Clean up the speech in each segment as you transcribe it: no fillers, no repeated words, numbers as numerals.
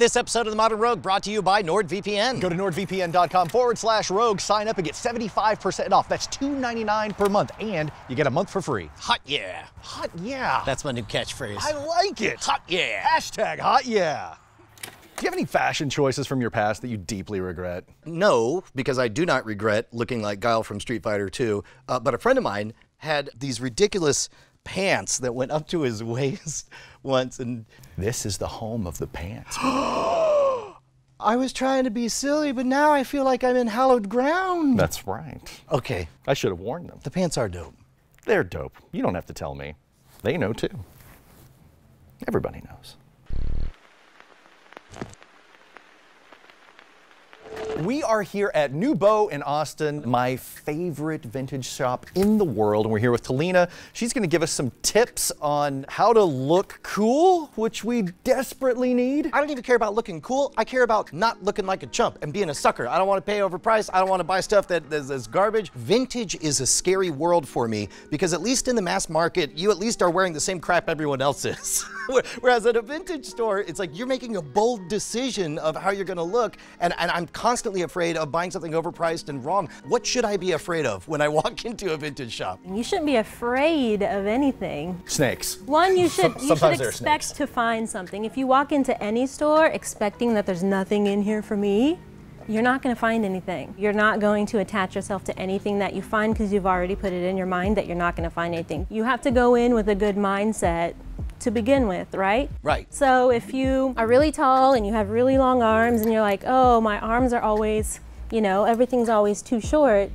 This episode of The Modern Rogue brought to you by NordVPN. Go to NordVPN.com/rogue, sign up and get 75% off. That's $2.99 per month, and you get a month for free. Hot yeah. Hot yeah. That's my new catchphrase. I like it. Hot yeah. Hashtag hot yeah. Do you have any fashion choices from your past that you deeply regret? No, because I do not regret looking like Guile from Street Fighter II, but a friend of mine had these ridiculous pants that went up to his waist once, and this is the home of the pants. I was trying to be silly, but now I feel like I'm in hallowed ground. That's right. Okay. I should have worn them. The pants are dope. They're dope. You don't have to tell me. They know too. Everybody knows. We are here at New Bo in Austin, my favorite vintage shop in the world, and we're here with Talena. She's going to give us some tips on how to look cool, which we desperately need. I don't even care about looking cool. I care about not looking like a chump and being a sucker. I don't want to pay overpriced. I don't want to buy stuff that is garbage. Vintage is a scary world for me because at least in the mass market, you at least are wearing the same crap everyone else is. Whereas at a vintage store, it's like you're making a bold decision of how you're going to look, and I'm constantly afraid of buying something overpriced and wrong. What should I be afraid of when I walk into a vintage shop? You shouldn't be afraid of anything. Snakes. One, you should expect to find something. If you walk into any store expecting that there's nothing in here for me, you're not going to find anything. You're not going to attach yourself to anything that you find because you've already put it in your mind that you're not going to find anything. You have to go in with a good mindset to begin with, right? Right. So if you are really tall and you have really long arms and you're like, oh, my arms are always, you know, everything's always too short,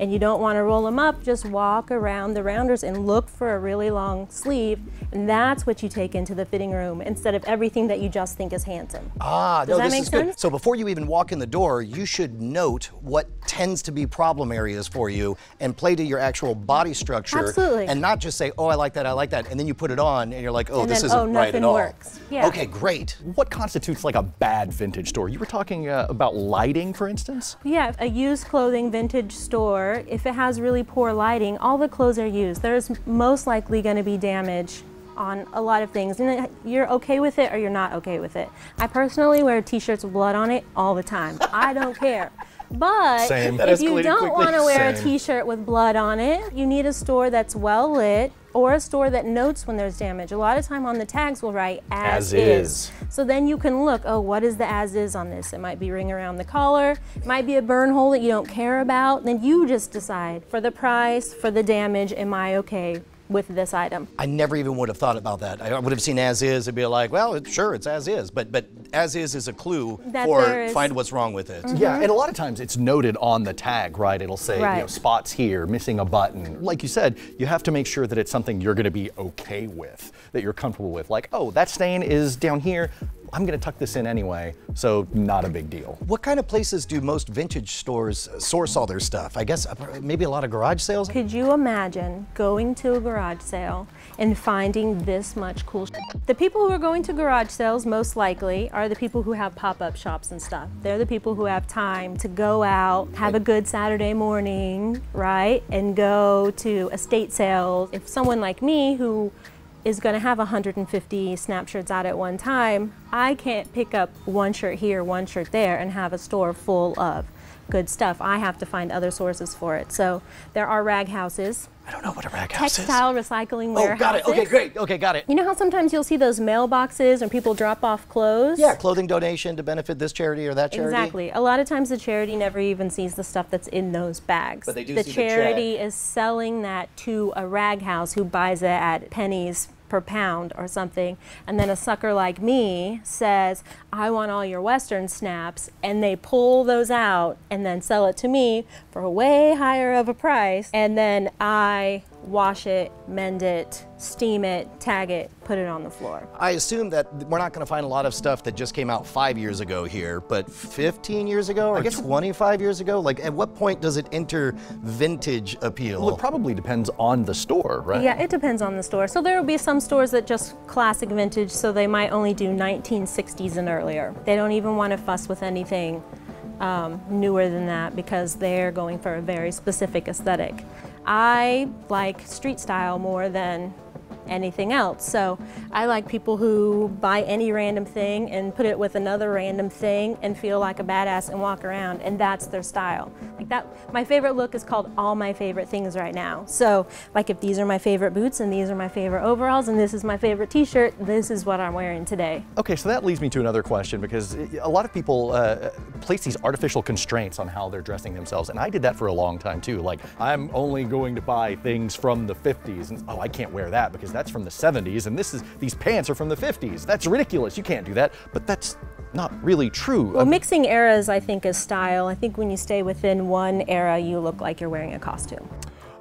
and you don't want to roll them up, just walk around the rounders and look for a really long sleeve, and that's what you take into the fitting room instead of everything that you just think is handsome. Ah, does no, that this make is sense? Good. So before you even walk in the door, you should note what tends to be problem areas for you and play to your actual body structure. Absolutely. And not just say, oh, I like that, and then you put it on and you're like, oh, and this then, isn't right at all. Works. Yeah. Okay, great. What constitutes like a bad vintage store? You were talking about lighting, for instance? Yeah, a used clothing vintage store, if it has really poor lighting, all the clothes are used. There's most likely going to be damage on a lot of things, and you're okay with it or you're not okay with it. I personally wear t-shirts with blood on it all the time. I don't care. But if you don't want to wear a t-shirt with blood on it, you need a store that's well lit or a store that notes when there's damage. A lot of time on the tags will write as is. So then you can look, oh, what is the as is on this? It might be ring around the collar, it might be a burn hole that you don't care about. Then you just decide for the price, for the damage, am I okay with this item? I never even would have thought about that. I would have seen as is and be like, well, sure, it's as is, but as is a clue for find what's wrong with it. Mm-hmm. Yeah, and a lot of times it's noted on the tag, right? It'll say, you know, spots here, missing a button. Like you said, you have to make sure that it's something you're gonna be okay with, that you're comfortable with. Like, oh, that stain is down here, I'm gonna tuck this in anyway, so not a big deal. What kind of places do most vintage stores source all their stuff? I guess maybe a lot of garage sales? Could you imagine going to a garage sale and finding this much cool shit? The people who are going to garage sales most likely are the people who have pop-up shops and stuff. They're the people who have time to go out, have a good Saturday morning, right? And go to estate sales. If someone like me who is going to have 150 snapshots out at one time, I can't pick up one shirt here, one shirt there, and have a store full of good stuff. I have to find other sources for it. So there are rag houses. I don't know what a rag house is. Textile recycling warehouses. Oh, got it. Okay, great. Okay, got it. You know how sometimes you'll see those mailboxes when people drop off clothes? Yeah, clothing donation to benefit this charity or that charity. Exactly. A lot of times the charity never even sees the stuff that's in those bags. But they do see the charity is selling that to a rag house who buys it at pennies per pound or something, and then a sucker like me says, I want all your Western snaps, and they pull those out and then sell it to me for a way higher of a price, and then I wash it, mend it, steam it, tag it, put it on the floor. I assume that we're not going to find a lot of stuff that just came out 5 years ago here, but 15 years ago or 25 years ago? Like, at what point does it enter vintage appeal? Well, it probably depends on the store, right? Yeah, it depends on the store. So there will be some stores that just classic vintage, so they might only do 1960s and earlier. They don't even want to fuss with anything newer than that because they're going for a very specific aesthetic. I like street style more than anything else. So I like people who buy any random thing and put it with another random thing and feel like a badass and walk around, and that's their style. Like that, my favorite look is called all my favorite things right now. So like if these are my favorite boots and these are my favorite overalls and this is my favorite t-shirt, this is what I'm wearing today. Okay, so that leads me to another question, because a lot of people place these artificial constraints on how they're dressing themselves, and I did that for a long time too. Like, I'm only going to buy things from the 50s, and oh, I can't wear that because that's from the 70s, and this is, these pants are from the 50s. That's ridiculous, you can't do that. But that's not really true. Well, mixing eras, I think, is style. I think when you stay within one era, you look like you're wearing a costume.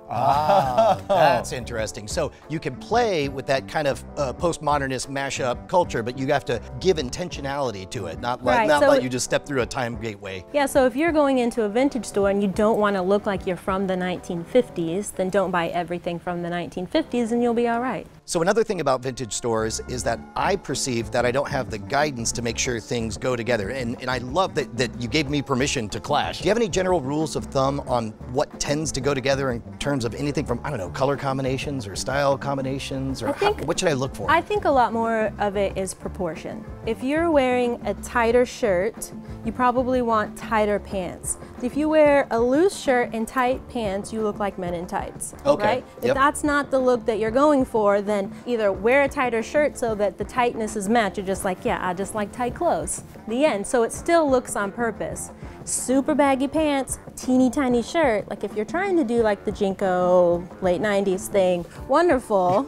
Ah, that's interesting. So you can play with that kind of postmodernist mashup culture, but you have to give intentionality to it, not let, not let you just step through a time gateway. Yeah, so if you're going into a vintage store and you don't want to look like you're from the 1950s, then don't buy everything from the 1950s and you'll be all right. So another thing about vintage stores is that I perceive that I don't have the guidance to make sure things go together. And I love that, you gave me permission to clash. Do you have any general rules of thumb on what tends to go together in terms of anything from, I don't know, color combinations or style combinations, or what should I look for? I think a lot more of it is proportion. If you're wearing a tighter shirt, you probably want tighter pants. If you wear a loose shirt and tight pants, you look like men in tights, right? If that's not the look that you're going for, then either wear a tighter shirt so that the tightness is matched. You're just like, yeah, I just like tight clothes. The end. So it still looks on purpose. Super baggy pants, teeny tiny shirt. Like if you're trying to do like the JNCO late 90s thing, wonderful.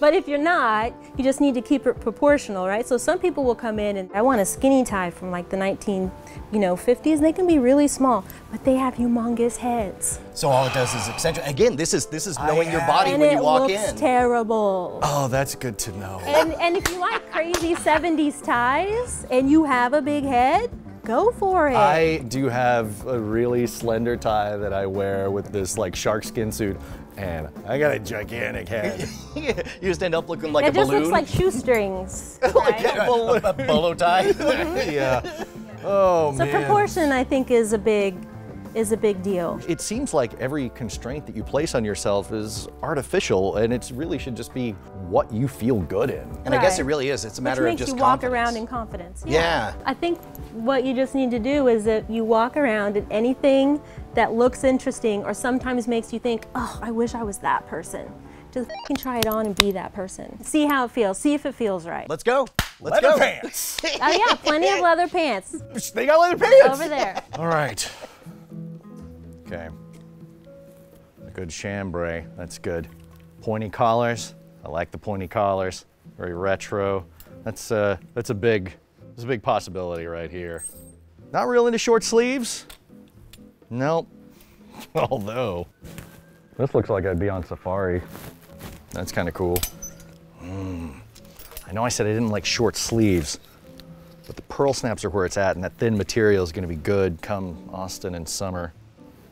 But if you're not, you just need to keep it proportional, right? So some people will come in and I want a skinny tie from like the 1950s, and they can be really small, but they have humongous heads. So all it does is accentuate. Again, this is knowing your body when you walk in. And it looks terrible. Oh, that's good to know. And if you like crazy 70s ties and you have a big head, go for it. I do have a really slender tie that I wear with this like shark skin suit, and I got a gigantic head. You just end up looking like a balloon. It just looks like shoestrings. Like a bolo tie. Yeah. Oh, man. So proportion, I think, is a big deal. It seems like every constraint that you place on yourself is artificial, and it really should just be what you feel good in. And I guess it really is. It's a matter of just confidence. Walk around in confidence. Yeah. I think what you just need to do is that you walk around in anything that looks interesting or sometimes makes you think, oh, I wish I was that person. Just f***ing try it on and be that person. See how it feels. See if it feels right. Let's go. Let's go. Leather pants. Oh, yeah, plenty of leather pants. They got leather pants. Over there. All right. Okay, a good chambray, that's good. Pointy collars, I like the pointy collars. Very retro. That's a big possibility right here. Not real into short sleeves? Nope. Although, this looks like I'd be on safari. That's kind of cool. I know I said I didn't like short sleeves, but the pearl snaps are where it's at, and that thin material is gonna be good come Austin and summer.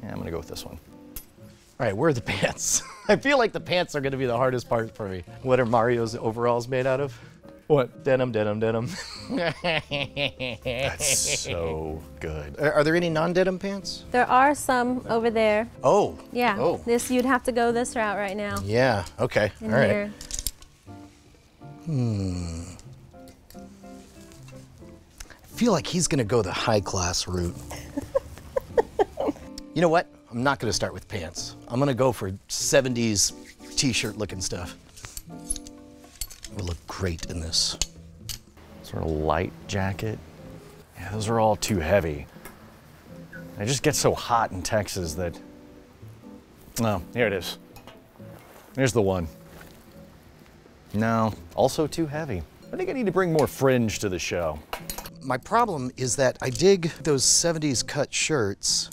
Yeah, I'm gonna go with this one. All right, where are the pants? I feel like the pants are gonna be the hardest part for me. What are Mario's overalls made out of? What? Denim, denim, denim. That's so good. Are there any non-denim pants? There are some over there. Oh. Yeah, this, you'd have to go this route right now. Yeah, okay, all right. Here. I feel like he's gonna go the high class route. You know what? I'm not gonna start with pants. I'm gonna go for 70s t-shirt looking stuff. It would look great in this. Sort of light jacket. Yeah, those are all too heavy. It just gets so hot in Texas that, oh, here it is. There's the one. No, also too heavy. I think I need to bring more fringe to the show. My problem is that I dig those 70s cut shirts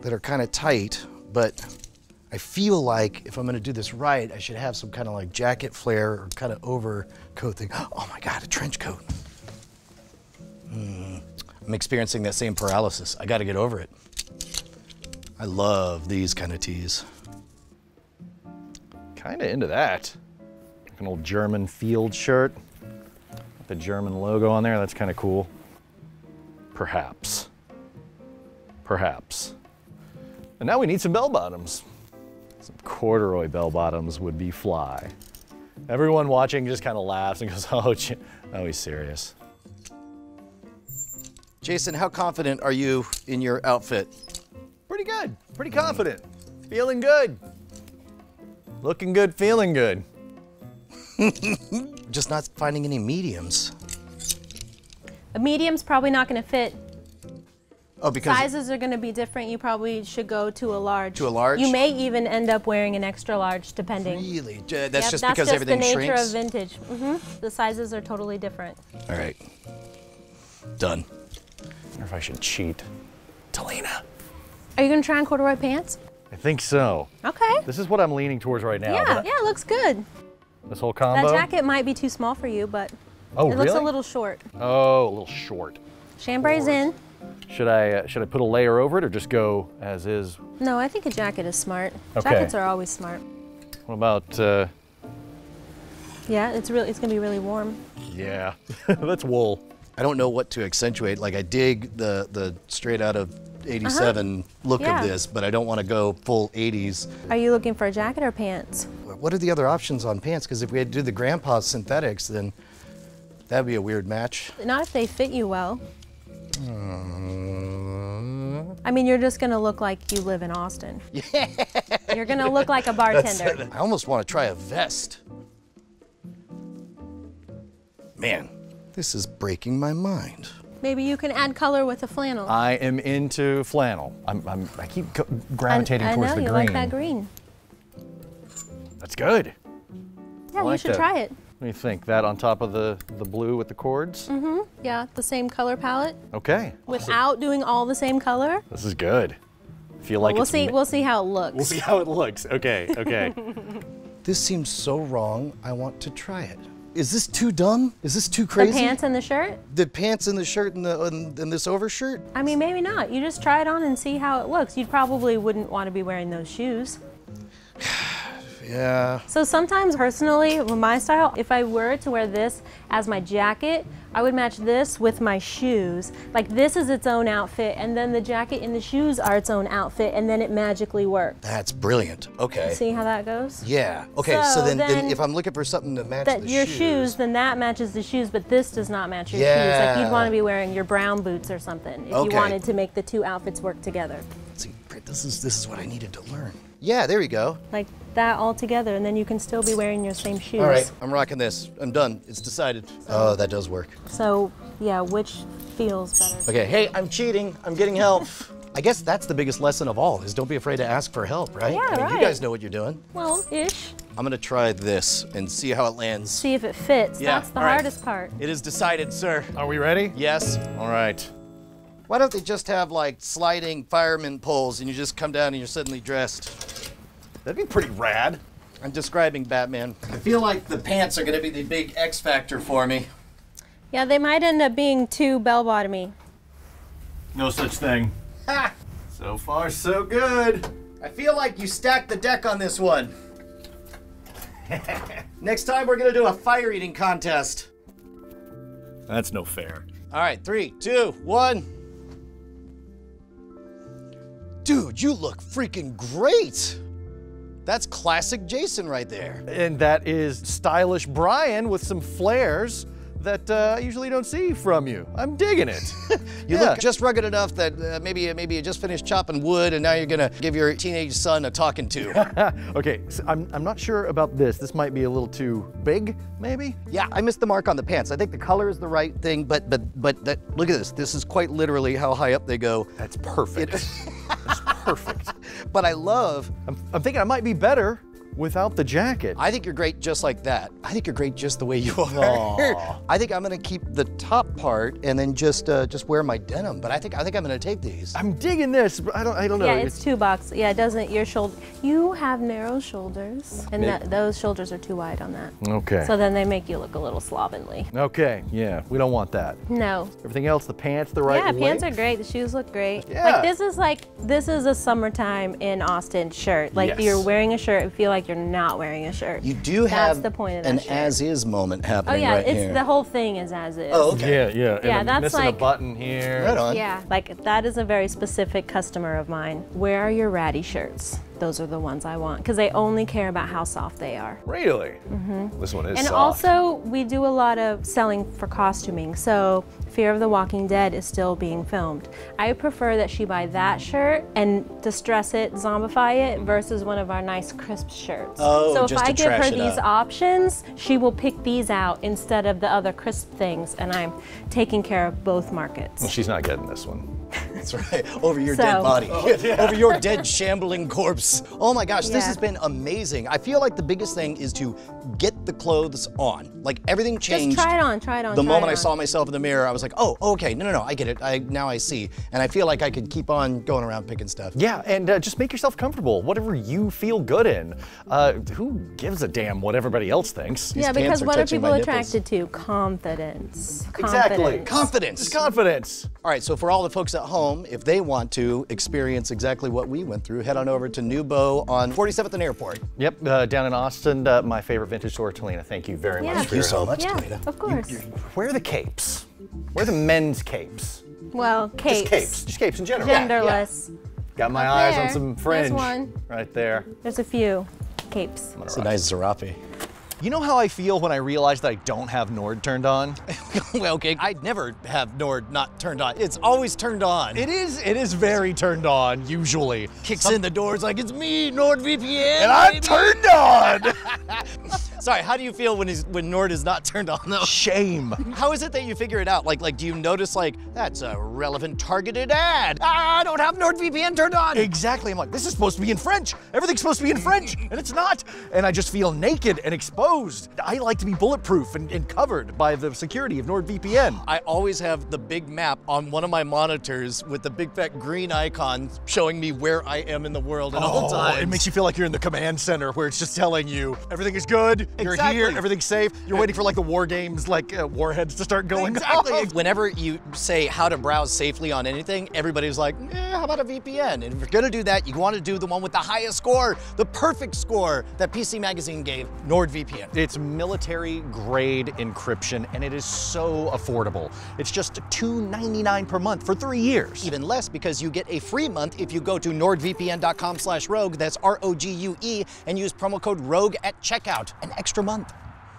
that are kind of tight, but I feel like if I'm gonna do this right, I should have some kind of like jacket flare or kind of overcoat thing. Oh my God, a trench coat. I'm experiencing that same paralysis. I gotta get over it. I love these kind of tees. Kinda into that. Like an old German field shirt. With the German logo on there, that's kinda cool. Perhaps. Perhaps. And now we need some bell bottoms. Some corduroy bell bottoms would be fly. Everyone watching just kind of laughs and goes, oh, he's serious. Jason, how confident are you in your outfit? Pretty good, pretty confident. Feeling good. Looking good, feeling good. Just not finding any mediums. A medium's probably not gonna fit. Oh, because sizes are gonna be different. You probably should go to a large. To a large? You may even end up wearing an extra large, depending. Really? That's just because everything shrinks? That's just the nature of vintage. Mm-hmm. The sizes are totally different. All right. Done. I wonder if I should cheat. Talena. Are you gonna try on corduroy pants? I think so. Okay. This is what I'm leaning towards right now. Yeah, yeah, it looks good. This whole combo? That jacket might be too small for you, but it looks a little short. Oh, a little short. Chambray's in. Should I put a layer over it or just go as is? No, I think a jacket is smart. Okay. Jackets are always smart. What about? Yeah, it's gonna be really warm. Yeah, that's wool. I don't know what to accentuate. Like I dig the straight out of 87 look of this, but I don't want to go full 80s. Are you looking for a jacket or pants? What are the other options on pants? Because if we had to do the grandpa synthetics, then that'd be a weird match. Not if they fit you well. I mean, you're just gonna look like you live in Austin. Yeah. You're gonna look like a bartender. I almost want to try a vest. Man, this is breaking my mind. Maybe you can add color with a flannel. I am into flannel. I keep gravitating towards the green. I know, you like that green. That's good. Yeah, you should try it. What do you think? That on top of the blue with the cords? Mm-hmm. Yeah, the same color palette. Okay. Without doing all the same color. This is good. I feel like we'll see how it looks. We'll see how it looks. Okay, okay. This seems so wrong. I want to try it. Is this too dumb? Is this too crazy? The pants and the shirt? The pants and the shirt and this overshirt? I mean, maybe not. You just try it on and see how it looks. You probably wouldn't want to be wearing those shoes. Yeah. So sometimes, personally, with my style, if I were to wear this as my jacket, I would match this with my shoes. Like this is its own outfit, and then the jacket and the shoes are its own outfit, and then it magically works. That's brilliant. Okay. See how that goes? Yeah. Okay. So then if I'm looking for something to match your shoes, then that matches the shoes, but this does not match your shoes. Like you'd want to be wearing your brown boots or something if you wanted to make the two outfits work together. See, this is what I needed to learn. Yeah, there you go. Like that all together, and then you can still be wearing your same shoes. All right, I'm rocking this. I'm done. It's decided. Oh, that does work. So, yeah, which feels better? Okay, hey, I'm cheating. I'm getting help. I guess that's the biggest lesson of all, is don't be afraid to ask for help, right? Yeah, I mean, you guys know what you're doing. Well, ish. I'm gonna try this and see how it lands. See if it fits. Yeah, that's the hardest part. It is decided, sir. Are we ready? Yes. All right. Why don't they just have like sliding fireman poles and you just come down and you're suddenly dressed? That'd be pretty rad. I'm describing Batman. I feel like the pants are gonna be the big X factor for me. Yeah, they might end up being too bell-bottomy. No such thing. Ha! So far, so good. I feel like you stacked the deck on this one. Next time we're gonna do a fire eating contest. That's no fair. All right, 3, 2, 1. Dude, you look freaking great. That's classic Jason right there. And that is stylish Brian with some flares that I usually don't see from you. I'm digging it. You look just rugged enough that maybe you just finished chopping wood and now you're gonna give your teenage son a talking to. Okay, so I'm not sure about this. This might be a little too big, maybe? Yeah, I missed the mark on the pants. I think the color is the right thing, but look at this. This is quite literally how high up they go. That's perfect. It's perfect. But I love... I'm thinking I might be better without the jacket. I think you're great just like that. I think you're great just the way you are. Aww. I think I'm gonna keep the top part and then just wear my denim. But I think I'm gonna take these. I'm digging this. But I don't know. Yeah, it's too boxy. Yeah, it doesn't. Your shoulder. You have narrow shoulders, and those shoulders are too wide on that. Okay. So then they make you look a little slovenly. Okay. Yeah, we don't want that. No. Everything else, the pants, the right length. Yeah, pants are great. The shoes look great. Yeah. Like this is a summertime in Austin shirt. Like you're wearing a shirt and feel like you're not wearing a shirt. You do have the point of that shirt. As-is moment happening right here. Oh yeah, the whole thing is as-is. Oh, okay. Yeah, yeah. Yeah, that's missing like, a button here. Right on. Yeah, like that is a very specific customer of mine. Where are your ratty shirts? those are the ones I want because they only care about how soft they are. Really? Mm-hmm. This one is soft. And also, we do a lot of selling for costuming, so Fear of the Walking Dead is still being filmed. I prefer that she buy that shirt and distress it, zombify it, versus one of our nice crisp shirts. Oh, so if I give her these options, she will pick these out instead of the other crisp things, and I'm taking care of both markets. Well, she's not getting this one. That's right. Over your dead body. Oh, yeah. Over your dead, shambling corpse. Oh my gosh, this has been amazing. I feel like the biggest thing is to get the clothes on. Like everything changed. Just try it on, try it on. The moment I saw myself in the mirror, I was like, oh, okay, no, I get it. Now I see. And I feel like I could keep on going around picking stuff. Yeah, and just make yourself comfortable. Whatever you feel good in. Who gives a damn what everybody else thinks? Yeah, because what are people attracted to? Confidence. Exactly. Confidence. It's confidence. All right, so for all the folks at home, if they want to experience exactly what we went through, head on over to New Bo on 47th and Airport. Yep, down in Austin, my favorite vintage store, Talena. Thank you very much for your help. Thank you so much, Talena. Of course. Where are the capes? Where are the men's capes? Well, capes. Just capes in general. Genderless. Yeah, yeah. Got my eyes on some fringe. There's one. Right there. There's a few capes. It's a nice Zarape. You know how I feel when I realize that I don't have Nord turned on? Okay, I never have Nord not turned on. It's always turned on. It is very turned on, usually. Kicks in the doors like, it's me, NordVPN. And I'm turned on! Sorry, how do you feel when Nord is not turned on though? Shame. How is it that you figure it out? Like do you notice like, that's a relevant targeted ad. I don't have NordVPN turned on. Exactly, I'm like, this is supposed to be in French. Everything's supposed to be in French, and it's not. And I just feel naked and exposed. I like to be bulletproof and covered by the security of NordVPN. I always have the big map on one of my monitors with the big fat green icon showing me where I am in the world at all times. It makes you feel like you're in the command center where it's just telling you, everything is good. You're here, everything's safe. You're waiting for like the war games, like warheads to start going off. Whenever you say how to browse safely on anything, everybody's like, how about a VPN? And if you're gonna do that, you wanna do the one with the highest score, the perfect score that PC Magazine gave, NordVPN. It's military grade encryption and it is so affordable. It's just $2.99 per month for 3 years. Even less because you get a free month if you go to nordvpn.com/rogue, that's ROGUE, and use promo code ROGUE at checkout. An extra month.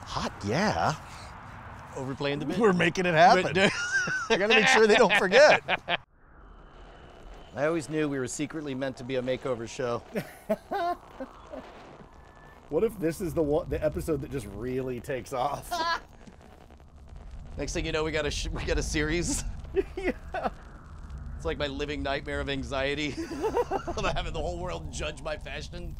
Hot, yeah. Overplaying the bit. We're making it happen. I gotta make sure they don't forget. I always knew we were secretly meant to be a makeover show. What if this is the episode that just really takes off? Next thing you know, we got a series. Yeah. It's like my living nightmare of anxiety. I'm having the whole world judge my fashion.